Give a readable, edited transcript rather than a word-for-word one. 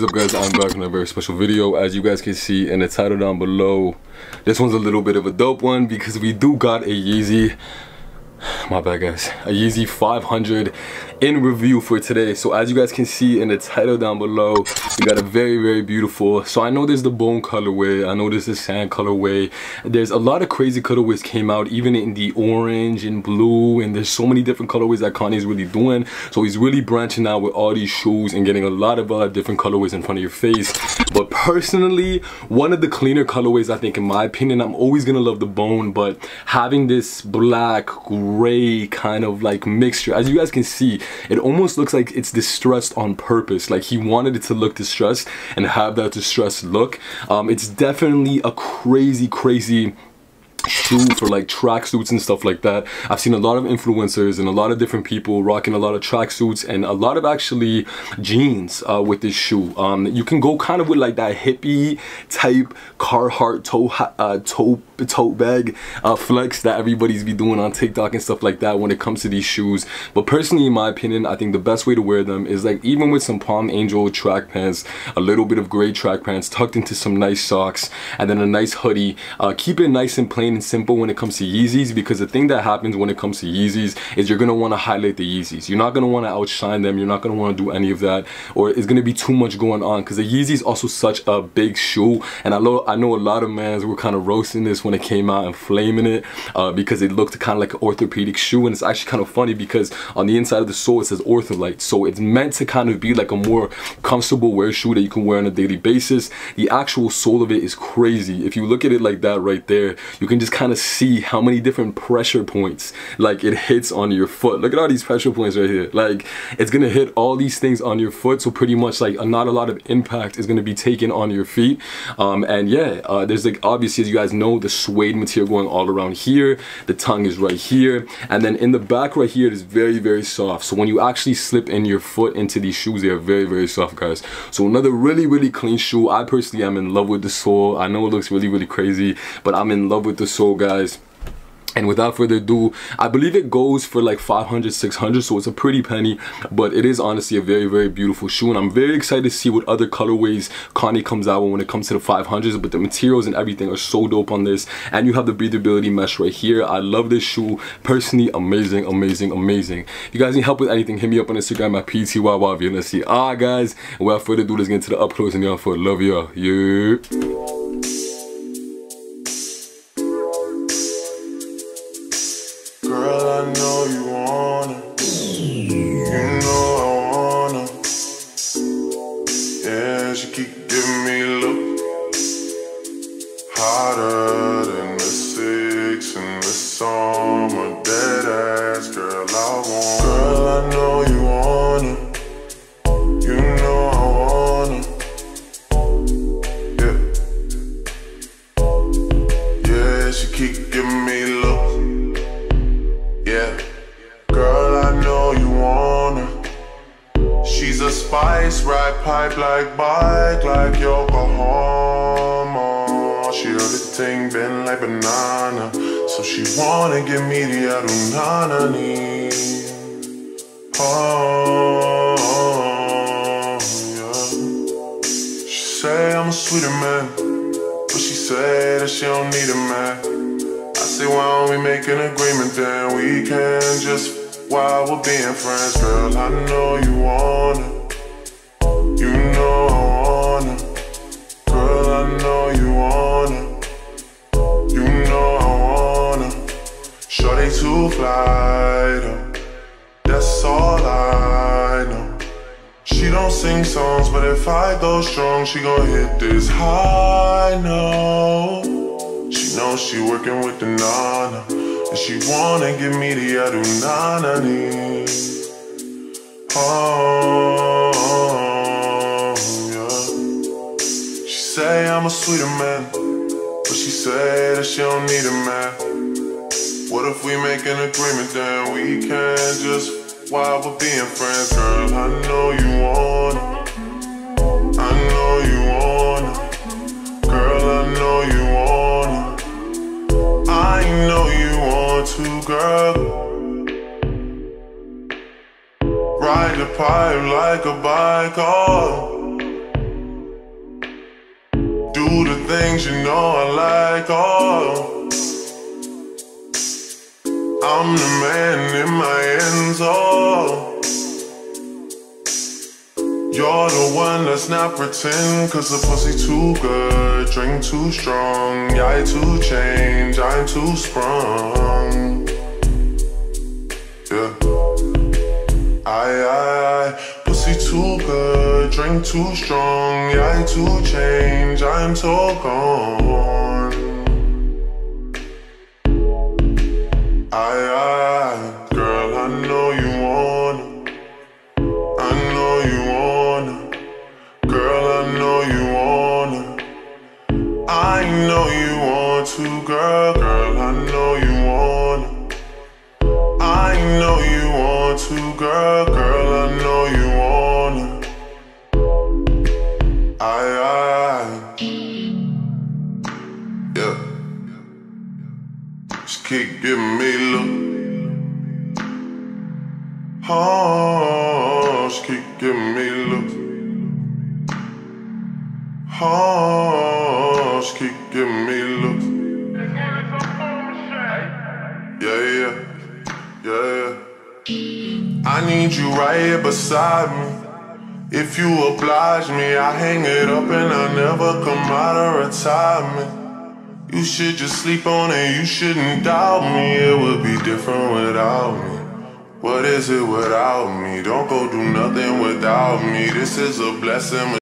What's up guys, I'm back in a very special video. As you guys can see in the title down below, this one's a little bit of a dope one because we do got a Yeezy, my bad guys, a Yeezy 500 in review for today. So as you guys can see in the title down below, we got a very beautiful, so I know there's the bone colorway, I know there's the sand colorway, there's a lot of crazy colorways came out, even in the orange and blue, and there's so many different colorways that Kanye's really doing. So he's really branching out with all these shoes and getting a lot of different colorways in front of your face. But personally, one of the cleaner colorways, I think, in my opinion, I'm always gonna love the bone, but having this black gray kind of like mixture, as you guys can see, it almost looks like it's distressed on purpose. Like he wanted it to look distressed and have that distressed look. It's definitely a crazy shoe for like tracksuits and stuff like that. I've seen a lot of influencers and a lot of different people rocking a lot of tracksuits and a lot of actually jeans with this shoe. You can go kind of with like that hippie type Carhartt tote bag flex that everybody's be doing on TikTok and stuff like that when it comes to these shoes. But personally, in my opinion, I think the best way to wear them is like even with some Palm Angel track pants, a little bit of gray track pants tucked into some nice socks, and then a nice hoodie. Keep it nice and plain and simple when it comes to Yeezys, because the thing that happens when it comes to Yeezys is you're gonna want to highlight the Yeezys. You're not gonna want to outshine them. You're not gonna want to do any of that, or it's gonna be too much going on, because the Yeezy's also such a big shoe. And I know a lot of mans were kind of roasting this when it came out and flaming it because it looked kind of like an orthopedic shoe. And it's actually kind of funny because on the inside of the sole it says ortholite, so it's meant to kind of be like a more comfortable wear shoe that you can wear on a daily basis. The actual sole of it is crazy. If you look at it like that right there, you can just kind of see how many different pressure points like it hits on your foot. Look at all these pressure points right here. Like it's gonna hit all these things on your foot, so pretty much like not a lot of impact is gonna be taken on your feet. And yeah, there's like obviously, as you guys know, the suede material going all around here. The tongue is right here, and then in the back right here it is very soft. So when you actually slip in your foot into these shoes, they are very soft, guys. So another really clean shoe. I personally am in love with the sole. I know it looks really crazy, but I'm in love with the sole, guys. And without further ado, I believe it goes for like 500, 600, so it's a pretty penny, but it is honestly a very beautiful shoe. And I'm very excited to see what other colorways Kanye comes out when it comes to the 500s, but the materials and everything are so dope on this. And you have the breathability mesh right here. I love this shoe. Personally, amazing. If you guys need help with anything, hit me up on Instagram at ptywv. Let's see. All right, guys, and without further ado, let's get into the up close and y'all for love y'all. Yeah. Spice, ride pipe like bike, like Yokohama. She heard the thing bend like banana, so she wanna give me the Adunanani. Oh, yeah. She say I'm a sweeter man, but she say that she don't need a man. I say why don't we make an agreement, then we can just while we're being friends. Girl, I know you want it. You know I want it. Girl, I know you want it. You know I want it. Shorty too fly though, that's all I know. She don't sing songs, but if I go strong, she gon' hit this high note. She knows she working with the nana, and she wanna give me the Adunanani. Oh, say I'm a sweeter man, but she say that she don't need a man. What if we make an agreement, then we can just while we're being friends. Girl, I know you want it. I know you want it. Girl, I know you want it. I know you want to, girl. Ride the pipe like a bike, oh. things you know I like. Oh, I'm the man in my end zone. You're the one that's not pretend, cause the pussy too good, drink too strong. Yeah, I too change, I'm too sprung. Yeah, I pussy too good, drink too strong. Yeah, I too change, I'm so gone. I girl, I know you want it. I know you want it. Girl, I know you want it. I know you want to, girl. Girl, I know you want it. I know you want to, girl. Girl, I know you want it. Yeah. Just keep giving me look. Oh, just keep giving me look. Oh, just keep giving me look. Yeah. I need you right here beside me. If you oblige me, I hang it up and I never come out of retirement. You should just sleep on it, you shouldn't doubt me. It would be different without me. What is it without me? Don't go do nothing without me. This is a blessing.